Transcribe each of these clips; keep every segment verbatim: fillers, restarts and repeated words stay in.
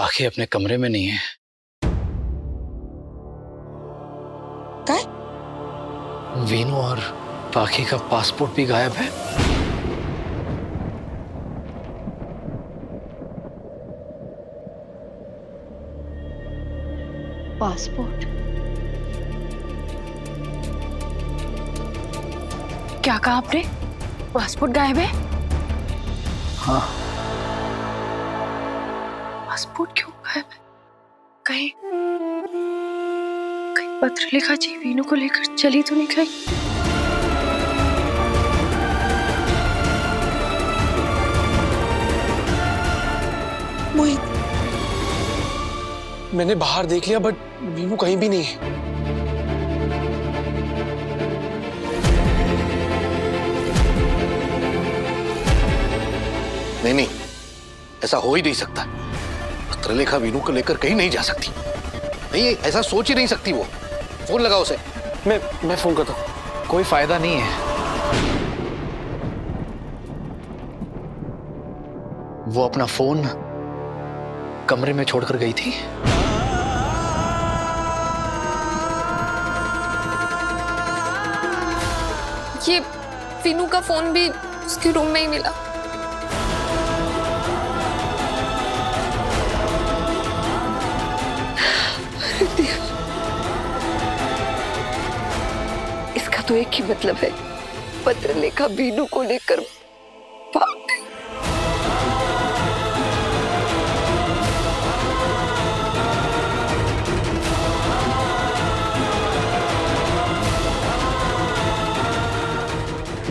आखी अपने कमरे में नहीं है। काय? वीनू और पाखी का पासपोर्ट भी गायब है। पासपोर्ट? क्या कहा आपने? पासपोर्ट गायब है? हाँ। पासपोर्ट क्यों गायब है? कहीं कहीं पत्रलेखा जी वीनू को लेकर चली तो नहीं गई? मैंने बाहर देख लिया बट वीनू कहीं भी नहीं है। नहीं नहीं, ऐसा हो ही नहीं सकता। पत्रलेखा वीनू को लेकर कहीं नहीं जा सकती। नहीं, ऐसा सोच ही नहीं सकती वो। फोन लगाओ उसे। मैं मैं फोन करता हूँ। कोई फायदा नहीं है। वो अपना फोन कमरे में छोड़कर गई थी। ये वीनू का फोन भी उसके रूम में ही मिला। इसका तो एक ही मतलब है, पत्रलेखा वीनू को लेकर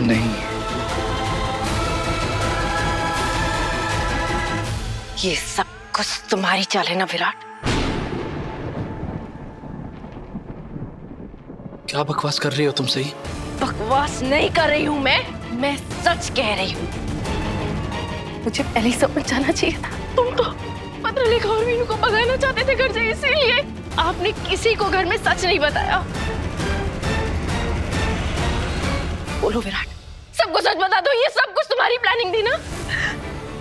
नहीं। ये सब कुछ तुम्हारी चाल है ना विराट? क्या बकवास कर रही हो तुम? सही बकवास नहीं कर रही हूँ मैं मैं सच कह रही हूँ। मुझे पहले ही समझ जाना चाहिए था। तुम तो पत्रलेखा और वीनू को भगाना चाहते थे घर से, इसीलिए आपने किसी को घर में सच नहीं बताया। बोलो विराट, सबको सच बता दो। ये सब कुछ तुम्हारी प्लानिंग थी ना?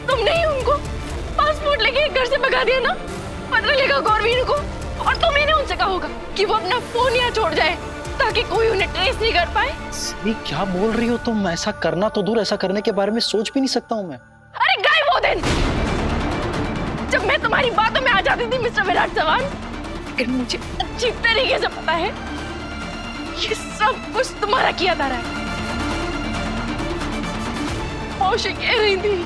तुमने ही उनको पासपोर्ट लेके घर से भगा दिया ना, पत्रलेखा और वीनू को। और तुमने उनसे कहा होगा कि वो अपना फोन यहाँ छोड़ जाए ताकि कोई उन्हें ट्रेस नहीं कर पाए। सही क्या बोल रही हो तुम? ऐसा करना तो दूर, ऐसा करने के बारे में सोच भी नहीं सकता हूँ मैं। अरे गए वो दिन जब मैं तुम्हारी बातों में आ जाती थी मिस्टर विराट सवान। लेकिन मुझे अच्छी तरीके से पता है ये सब कुछ तुम्हारा किया जा रहा है। मौसी कह रही थी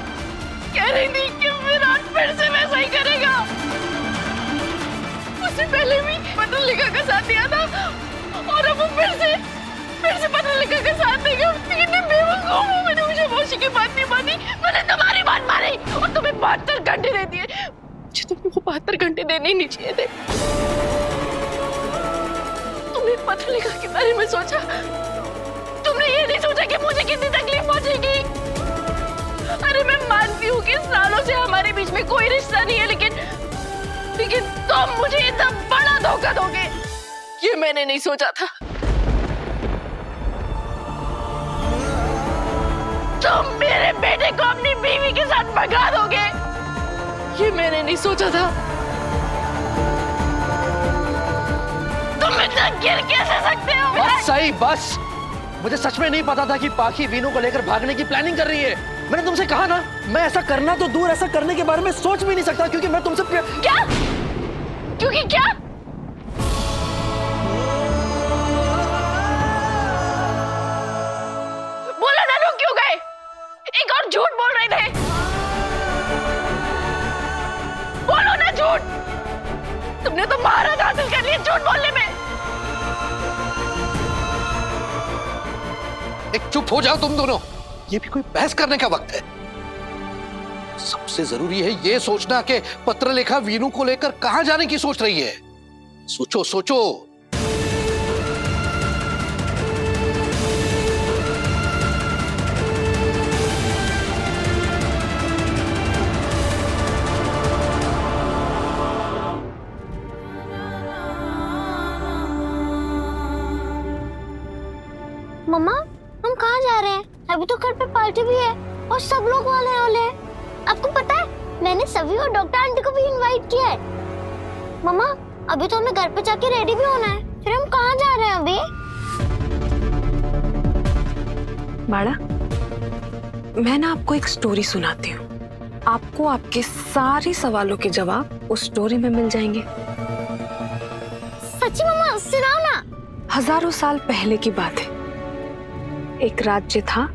कह रही थी कि विराट फिर से वैसा ही करेगा। उससे पहले भी पत्रलेखा का साथ दिया था और अब वो फिर से फिर से पत्रलेखा का साथ देगा। कितने बेवकूफ हो। मैंने मुझे मौसी की बात नहीं मानी, मैंने तुम्हारी बात मानी और तुम्हें बहत्तर घंटे दे दिए। मुझे तुम्हें वो बहत्तर घंटे देने ही नहीं चाहिए थे। तुमने पत्रलेखा के बारे में सोचा, तुमने ये नहीं सोचा कि मुझे कितनी तकलीफ पहुंचेगी। अरे मैं मानती हूँ कि सालों से हमारे बीच में कोई रिश्ता नहीं है, लेकिन लेकिन तुम तो मुझे इतना बड़ा धोखा दोगे ये मैंने नहीं सोचा था। तुम तो मेरे बेटे को अपनी बीवी के साथ भगा दोगे ये मैंने नहीं सोचा था। तुम तो इतना गिर कैसे सकते हो? बस सही, बस मुझे सच में नहीं पता था कि पाखी वीनू को लेकर भागने की प्लानिंग कर रही है। मैंने तुमसे कहा ना, मैं ऐसा करना तो दूर, ऐसा करने के बारे में सोच भी नहीं सकता क्योंकि मैं तुमसे प्रे... क्या? क्योंकि क्या? बोला ना लोग क्यों गए? एक और झूठ बोल रहे थे। बोलो ना झूठ। तुमने तो महारत हासिल कर लिया झूठ बोलने में। एक चुप हो जाओ तुम दोनों। ये भी कोई बहस करने का वक्त है? सबसे जरूरी है ये सोचना कि पत्रलेखा वीनू को लेकर कहां जाने की सोच रही है। सोचो सोचो। मम्मा हम कहां जा रहे हैं? अभी तो घर पे पार्टी भी है और सब लोग वाले वाले हैं। आपको पता है मैंने सभी और डॉक्टर आंटी को भी इनवाइट किया है। मम्मा अभी तो हमें घर पे जाके रेडी भी होना है, फिर हम कहाँ जा रहे हैं अभी? बाड़ा, मैं ना आपको एक स्टोरी सुनाती हूँ, आपको आपके सारे सवालों के जवाब उस स्टोरी में मिल जाएंगे। सच्ची मम्मा, सुनाओ ना। हजारों साल पहले की बात है, एक राज्य था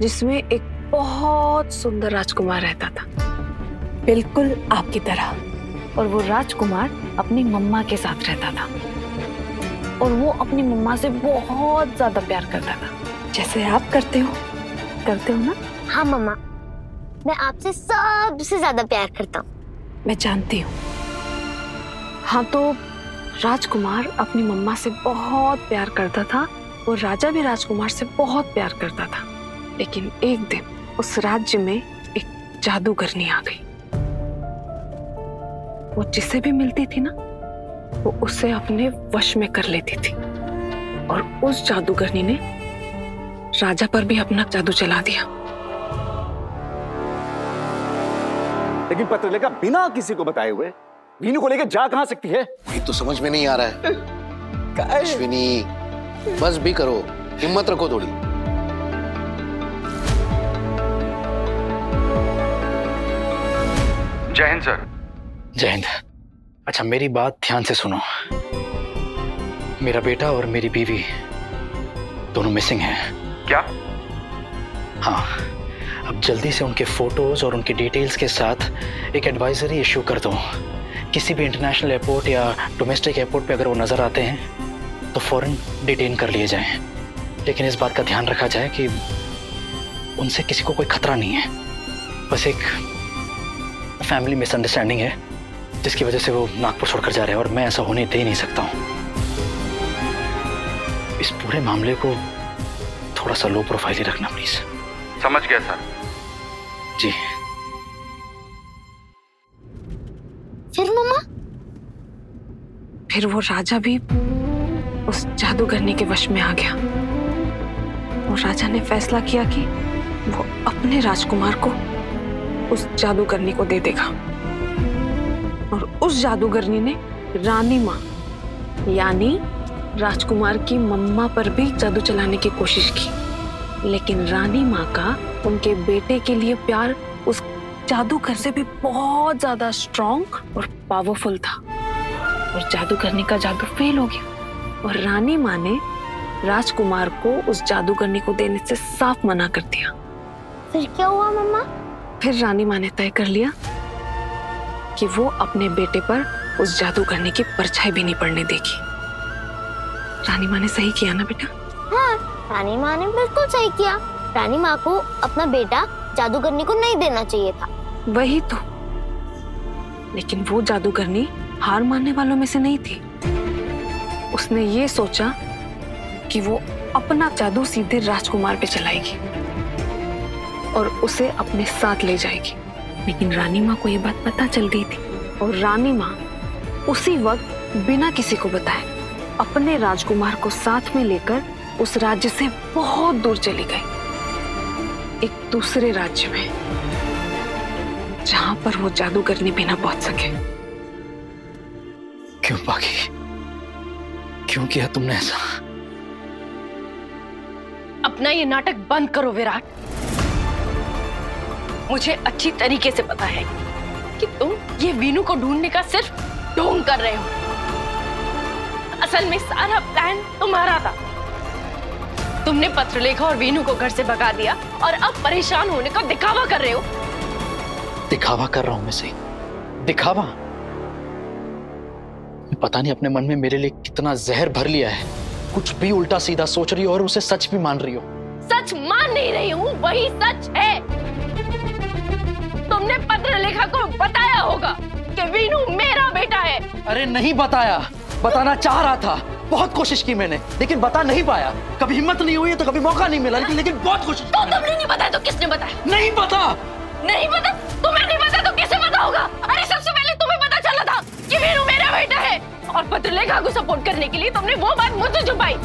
जिसमें एक बहुत सुंदर राजकुमार रहता था, बिल्कुल आपकी तरह। और वो राजकुमार अपनी मम्मा के साथ रहता था और वो अपनी मम्मा से बहुत ज्यादा प्यार करता था, जैसे आप करते हो करते हो ना? हाँ मम्मा, मैं आपसे सबसे ज्यादा प्यार करता हूँ। मैं जानती हूँ। हाँ, तो राजकुमार अपनी मम्मा से बहुत प्यार करता था, वो राजा भी राजकुमार से बहुत प्यार करता था। लेकिन एक दिन उस राज्य में एक जादूगरनी आ गई, वो जिसे भी मिलती थी ना वो उसे अपने वश में कर लेती थी, और उस जादूगरनी ने राजा पर भी अपना जादू चला दिया। लेकिन पत्रलेखा बिना किसी को बताए हुए वीनू को लेकर जा कहां सकती है? ये तो समझ में नहीं आ रहा है। अश्विनी बस भी करो, हिम्मत रखो थोड़ी। जय हिंद सर। जय हिंद। अच्छा मेरी बात ध्यान से सुनो, मेरा बेटा और मेरी बीवी दोनों मिसिंग हैं। क्या? हाँ, अब जल्दी से उनके फोटोज और उनकी डिटेल्स के साथ एक एडवाइजरी इश्यू कर दो। किसी भी इंटरनेशनल एयरपोर्ट या डोमेस्टिक एयरपोर्ट पे अगर वो नज़र आते हैं तो फौरन डिटेन कर लिए जाएं। लेकिन इस बात का ध्यान रखा जाए कि उनसे किसी को कोई खतरा नहीं है, बस एक फैमिली मिसअंडरस्टैंडिंग है जिसकी वजह से वो नागपुर छोड़कर जा रहे हैं, और मैं ऐसा होने दे नहीं सकता हूँ। इस पूरे मामले को थोड़ा सा लो प्रोफाइल ही रखना प्लीज़। समझ गया सर जी। फिर मम्मा? फिर वो राजा भी उस जादूगरनी के वश में आ गया। वो राजा ने फैसला किया कि वो अपने राजकुमार को उस जादूगरनी को दे देगा, और उस जादूगरनी ने रानी माँ यानी राजकुमार की मम्मा पर भी जादू चलाने की कोशिश की, लेकिन रानी माँ का उनके बेटे के लिए प्यार उस जादूगर से भी बहुत ज्यादा स्ट्रॉन्ग और पावरफुल था, और जादूगरनी का जादू फेल हो गया, और रानी माँ ने राजकुमार को उस जादूगरनी को देने से साफ मना कर दिया। फिर क्या हुआ मम्मा? फिर रानी माँ ने तय कर लिया कि वो अपने बेटे पर उस जादूगरनी की परछाई भी नहीं पड़ने देगी। रानी माँ ने सही किया ना बेटा? हाँ, रानी माँ ने बिल्कुल सही किया। रानी माँ को अपना बेटा जादूगरनी को नहीं देना चाहिए था। वही तो, लेकिन वो जादूगरनी हार मानने वालों में से नहीं थी। उसने ये सोचा कि वो अपना जादू सीधे राजकुमार पे चलाएगी और उसे अपने साथ ले जाएगी, लेकिन रानी माँ को ये बात पता चल गई थी, और रानी माँ उसी वक्त बिना किसी को बताए अपने राजकुमार को साथ में लेकर उस राज्य से बहुत दूर चली गई, एक दूसरे राज्य में जहां पर वो जादूगरनी भी ना पहुंच सके। क्यों पाखी, क्यों किया तुमने ऐसा? अपना ये नाटक बंद करो विराट। मुझे अच्छी तरीके से पता है कि तुम ये वीनू को ढूंढने का सिर्फ ढोंग कर रहे हो। असल में सारा प्लान तुम्हारा था। तुमने पत्रलेखा और वीनू को घर से भगा दिया और अब परेशान होने का दिखावा कर रहे हो। दिखावा कर रहा हूं मैं, सही दिखावा? पता नहीं अपने मन में मेरे लिए कितना जहर भर लिया है, कुछ भी उल्टा सीधा सोच रही हो और उसे सच भी मान रही हो। सच मान नहीं रही हूँ, वही सच है। तुमने पत्रलेखा को बताया होगा कि वीनू मेरा बेटा है। अरे नहीं बताया, बताना चाह रहा था, बहुत कोशिश की मैंने लेकिन बता नहीं पाया। कभी हिम्मत नहीं हुई तो कभी मौका नहीं मिला, लेकिन लेकिन बहुत कोशिश। तो तुमने नहीं बताया तो किसने बताया? नहीं पता, नहीं पता। तुम्हें नहीं पता तो कैसे पता होगा? अरे सबसे पहले तुम्हें पता चला था कि वीरू मेरा बेटा है, और पत्रलेखा को सपोर्ट करने के लिए तुमने वो बात मुझसे छुपाई।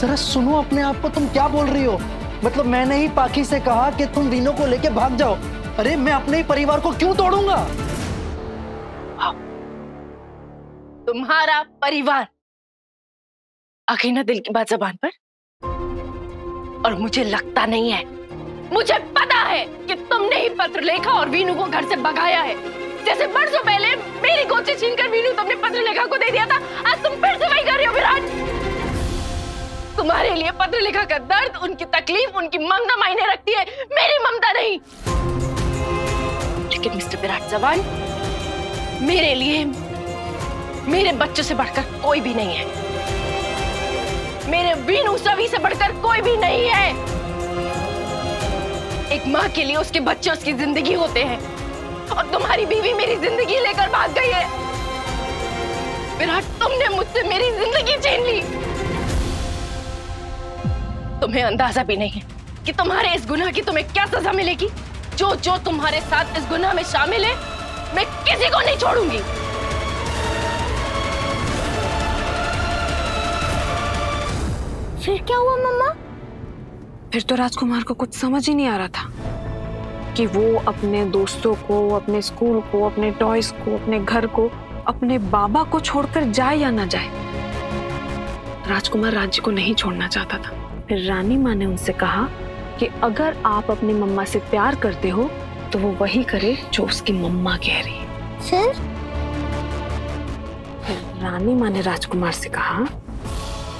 जरा सुनो अपने आप को, तुम क्या बोल रही हो? मतलब मैंने ही पाखी से कहा कि तुम वीनू को लेके भाग जाओ? अरे मैं अपने ही परिवार को क्यों तोड़ूंगा? भाव, तुम्हारा परिवार अखीना दिल की बात जबान पर, और मुझे लगता नहीं है, मुझे पता है कि तुमने ही पत्रलेखा और वीनू को घर से भगाया है। जैसे बरसों पहले मेरी गोची छीनकर वीनू तुमने पत्रलेखा को दे दिया था, आज तुम फिर से वही कर रहे हो विराट। तुम्हारे लिए पत्रलेखा का दर्द, उनकी तकलीफ, उनकी ममता मायने रखती है, मेरी ममता नहीं। लेकिन मिस्टर विराट जवान, मेरे लिए मेरे बच्चों से बढ़कर कोई भी नहीं है, मेरे वीनू सभी से बढ़कर कोई भी नहीं है। एक माँ के लिए उसके बच्चे उसकी जिंदगी होते हैं, और तुम्हारी बीवी मेरी जिंदगी लेकर भाग गई है। विराट, तुमने मुझसे मेरी जिंदगी छीन ली। तुम्हें अंदाजा भी नहीं है कि तुम्हारे इस गुनाह की तुम्हें क्या सजा मिलेगी। जो जो तुम्हारे साथ इस गुनाह में शामिल है, मैं किसी को नहीं छोड़ूंगी। फिर क्या हुआ मम्मा? फिर तो राजकुमार को कुछ समझ ही नहीं आ रहा था कि वो अपने दोस्तों को, अपने स्कूल को, अपने टॉयज को, अपने घर को, अपने बाबा को छोड़कर जाए या ना जाए। राजकुमार राजी को नहीं छोड़ना चाहता था। फिर रानी माँ ने उनसे कहा कि अगर आप अपनी मम्मा से प्यार करते हो तो वो वही करे जो उसकी मम्मा कह रही है। फिर? फिर रानी माँ ने राजकुमार से कहा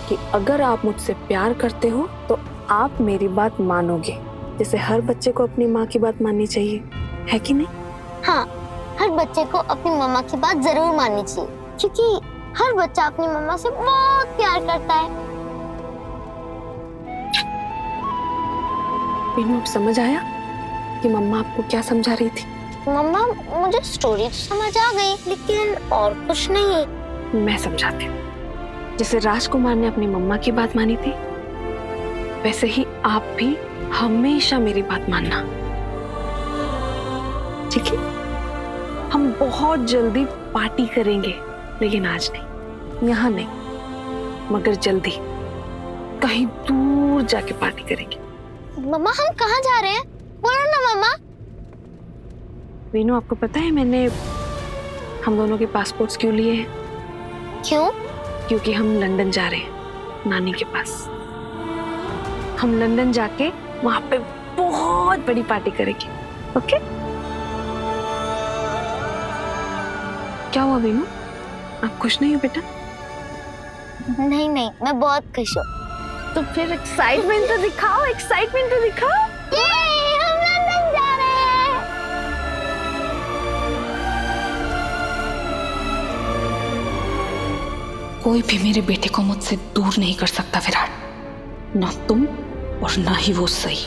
कि अगर आप मुझसे प्यार करते हो तो आप मेरी बात मानोगे, जैसे हर बच्चे को अपनी माँ की बात माननी चाहिए, है कि नहीं? हाँ, हर बच्चे को अपनी मम्मा की बात जरूर माननी चाहिए, क्योंकि हर बच्चा अपनी मम्मा से बहुत प्यार करता है। वीनू, अब समझ आया कि मम्मा आपको क्या समझा रही थी? मम्मा, मुझे स्टोरी तो समझ आ गई, लेकिन और कुछ नहीं। मैं समझाती हूँ। जैसे राजकुमार ने अपनी मम्मा की बात मानी थी, वैसे ही आप भी हमेशा मेरी बात मानना, ठीक है? हम बहुत जल्दी पार्टी करेंगे, लेकिन आज नहीं, यहाँ नहीं, मगर जल्दी कहीं दूर जाके पार्टी करेंगे। मम्मा, हम कहाँ जा रहे हैं? बोलो ना मम्मा। वीनू, आपको पता है मैंने हम दोनों के पासपोर्ट्स क्यों लिए हैं? क्यों? क्योंकि हम लंदन जा रहे हैं, नानी के पास। हम लंदन जाके वहां पे बहुत बड़ी पार्टी करेंगे, ओके? क्या हुआ वीनू, आप खुश नहीं हो बेटा? नहीं नहीं, मैं बहुत खुश हूँ। तो फिर एक्साइटमेंट तो दिखाओ, एक्साइटमेंट तो दिखाओ। ये, हम लंदन जा रहे हैं। कोई भी मेरे बेटे को मुझसे दूर नहीं कर सकता विराट, ना तुम और ना ही वो सही।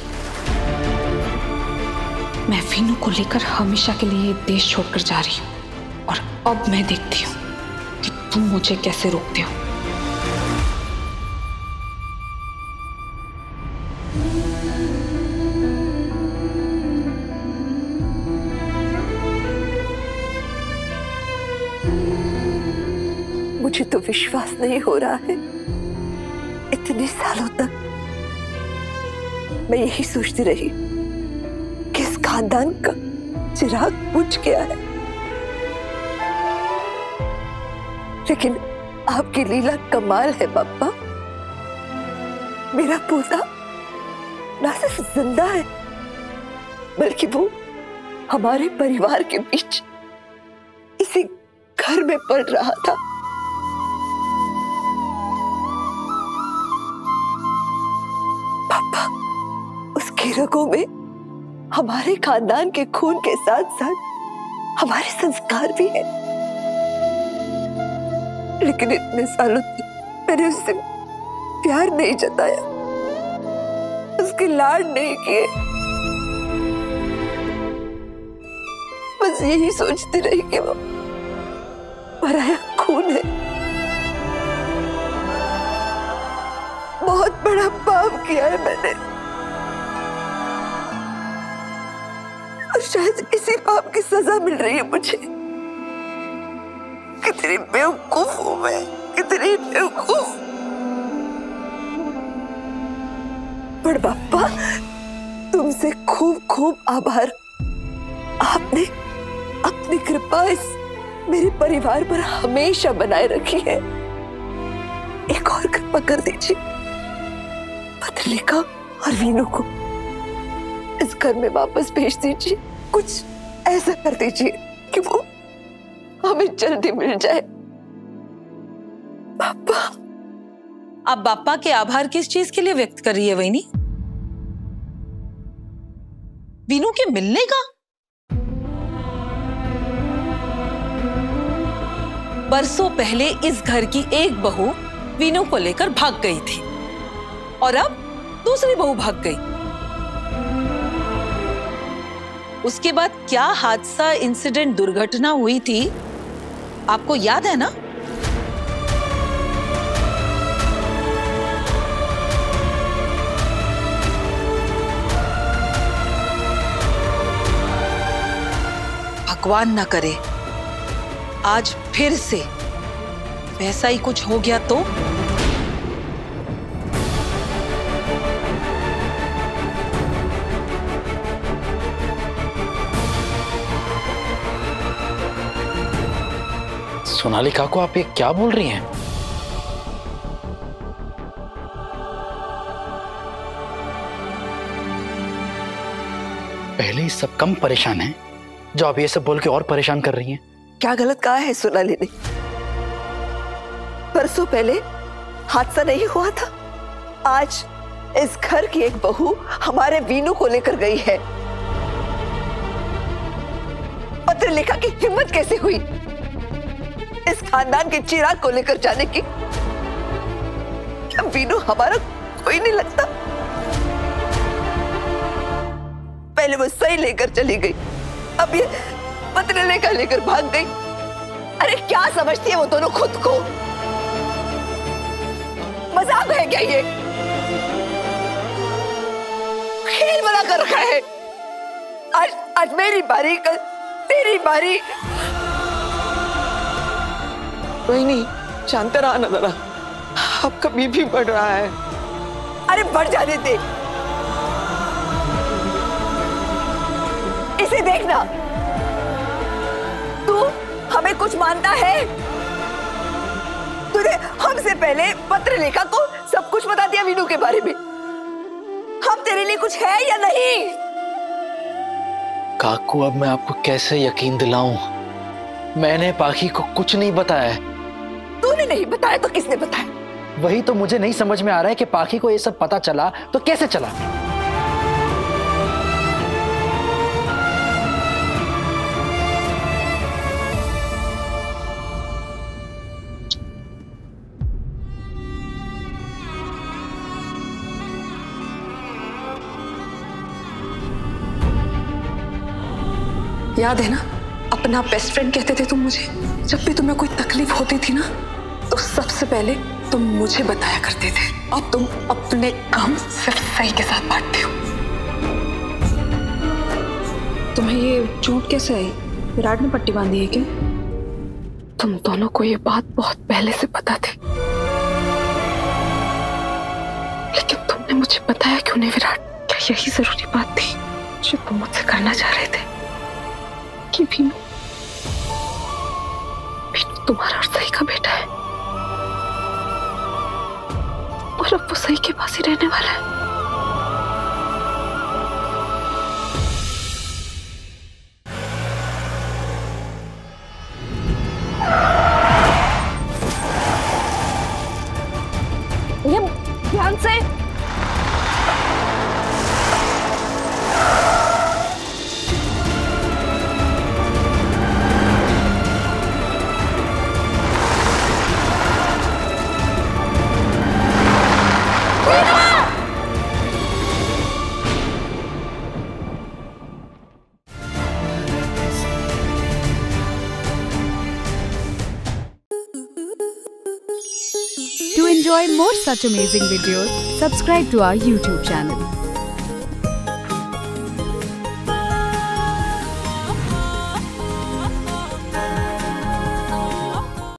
मैं वीनू को लेकर हमेशा के लिए देश छोड़कर जा रही हूँ, और अब मैं देखती हूँ कि तुम मुझे कैसे रोकते हो। मुझे तो विश्वास नहीं हो रहा है। इतने सालों तक मैं यही सोचती रही कि इस खानदान का चिराग बुझ गया है, लेकिन आपकी लीला कमाल है बाबा। मेरा पोता ना सिर्फ जिंदा है, बल्कि वो हमारे परिवार के बीच इसी घर में पड़ रहा था। पापा, उसके रगों में हमारे खानदान के खून के साथ साथ हमारे संस्कार भी हैं। लेकिन इतने सालों तक मैंने उससे प्यार नहीं जताया, उसके लाड नहीं किए, बस यही सोचती रही कि वो पराया खून है। बहुत बड़ा पाप किया है मैंने, और शायद इसी पाप की सजा मिल रही है मुझे। कितनी बेवकूफ हूं मैं, कितनी बेवकूफ। पर बापा, तुमसे खूब खूब आभार, आपने अपनी कृपा इस मेरे परिवार पर हमेशा बनाए रखी है। एक और कृपा कर दीजिए, पत्रलेखा और वीनू को इस घर में वापस भेज दीजिए। कुछ ऐसा कर दीजिए कि वो हमें जल्दी मिल जाए। पापा, आप पापा के आभार किस चीज के लिए व्यक्त कर रही है वहीनी? वीनू के मिलने का? बरसों पहले इस घर की एक बहू वीनू को लेकर भाग गई थी और अब दूसरी बहू भाग गई। उसके बाद क्या हादसा, इंसिडेंट, दुर्घटना हुई थी आपको याद है ना? भगवान ना करे आज फिर से वैसा ही कुछ हो गया तो। सोनालिका को आप ये क्या बोल रही हैं? पहले ही सब कम परेशान हैं, जो आप ये सब बोल के और परेशान कर रही हैं। क्या गलत कहा है सोनाली ने? परसों पहले हादसा नहीं हुआ था? आज इस घर की एक बहू हमारे वीनू को लेकर गई है। पत्रलेखा की हिम्मत कैसे हुई इस खानदान के चिराग को लेकर जाने की? क्या वीनू हमारा कोई नहीं लगता? पहले वो सही लेकर चली गई, अब ये पत्रलेखा लेकर भाग गई। अरे क्या समझती है वो दोनों खुद को? मजाक है क्या ये? खेल बना कर रखा है। आज आज मेरी बारी, कल तेरी बारी। कोई नहीं, शांत रहा ना जरा। आपका बीपी बढ़ रहा है। अरे बढ़ जाने दे, इसे देखना। तू हमें कुछ मानता है? तूने हमसे पहले पत्रलेखा को सब कुछ बता दिया वीनू के बारे में। हम तेरे लिए कुछ है या नहीं? काकू, अब मैं आपको कैसे यकीन दिलाऊं? मैंने पाखी को कुछ नहीं बताया। तूने नहीं बताया तो किसने बताया? वही तो मुझे नहीं समझ में आ रहा है कि पाखी को ये सब पता चला तो कैसे चला। याद है ना, अपना बेस्ट फ्रेंड कहते थे तुम मुझे। जब भी तुम्हें कोई तकलीफ होती थी ना, तो सबसे पहले तुम मुझे बताया करते थे। अब तुम अपने काम सिर्फ सही के साथ बांटते हो। तुम्हें ये चोट कैसे आई? विराट ने पट्टी बांधी है क्या? तुम दोनों को ये बात बहुत पहले से पता थी, लेकिन तुमने मुझे बताया क्यों नहीं विराट? क्या यही जरूरी बात थी जो तुम मुझसे करना चाह रहे थे? कि भीनू, भीनू तुम्हारा और सही का बेटा है और अब वो सही के पास ही रहने वाला है। ये ध्यान से। To enjoy more such amazing videos, subscribe to our YouTube channel.